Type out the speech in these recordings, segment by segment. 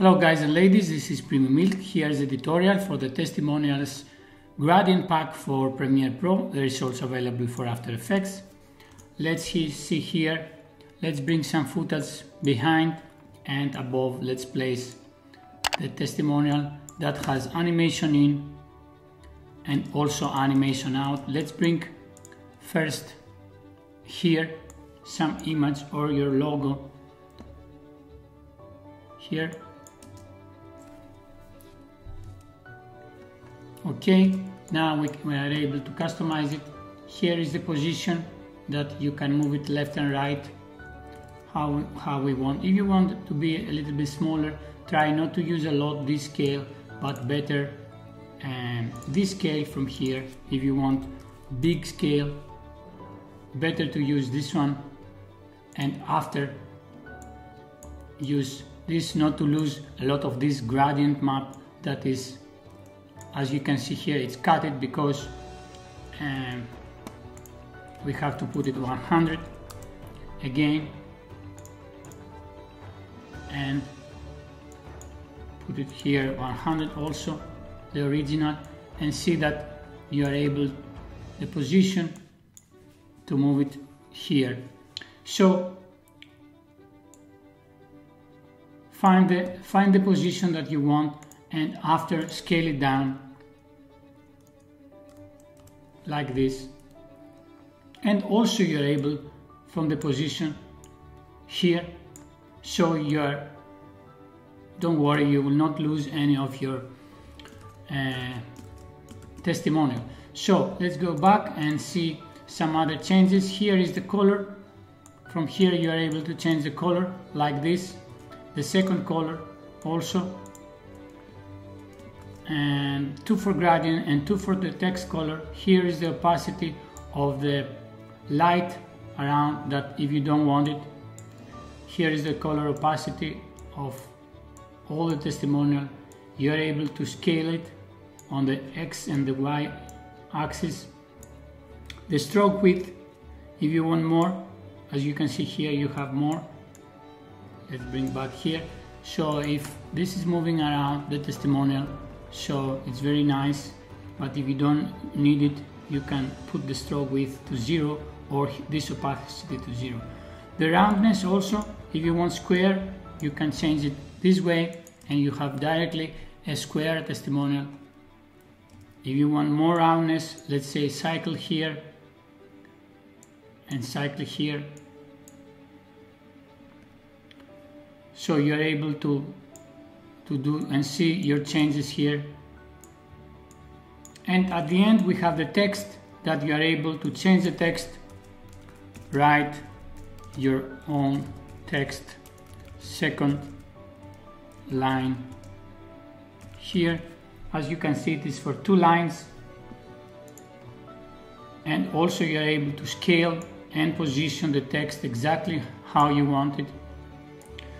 Hello guys and ladies, this is Premium Milk. Here is a tutorial for the testimonials gradient pack for Premiere Pro. There is also available for After Effects. Let's see here, let's bring some footage behind and above. Let's place the testimonial that has animation in and also animation out. Let's bring first here some image or your logo here. Okay, now we are able to customize it. Here is the position that you can move it left and right how we want. If you want it to be a little bit smaller, try not to use a lot this scale, but better this scale from here. If you want big scale, better to use this one, and after use this, not to lose a lot of this gradient map that is, as you can see here, it's cut it because we have to put it 100 again and put it here 100 also, the original, and see that you are able the position to move it here. So find the position that you want and after scale it down like this, and also you're able from the position here, so don't worry, you will not lose any of your testimonial. So let's go back and see some other changes. Here is the color. From here you are able to change the color like this, the second color also, and two for gradient and two for the text color. Here is the opacity of the light around that if you don't want it. Here is the color opacity of all the testimonial. You are able to scale it on the X and the Y axis. The stroke width, if you want more, as you can see here you have more. Let's bring back here. So if this is moving around the testimonial, so it's very nice, but if you don't need it, you can put the stroke width to 0 or this opacity to 0. The roundness also, if you want square, you can change it this way and you have directly a square testimonial. If you want more roundness, let's say cycle here and cycle here. So you're able to do and see your changes here. And at the end we have the text that you are able to change the text, write your own text, second line here. As you can see, it is for two lines, and also you are able to scale and position the text exactly how you want it.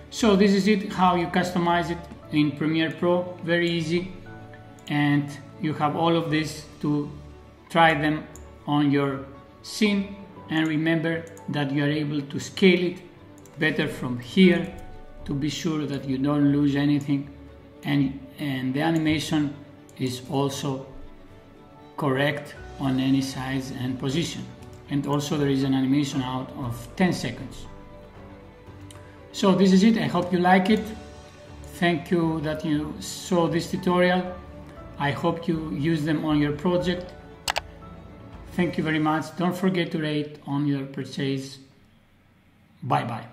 So this is it, how you customize it in Premiere Pro, very easy, and you have all of this to try them on your scene, and remember that you are able to scale it better from here to be sure that you don't lose anything, and the animation is also correct on any size and position, and also there is an animation out of 10 seconds. So this is it, I hope you like it. Thank you that you saw this tutorial. I hope you use them on your project. Thank you very much. Don't forget to rate on your purchase. Bye bye.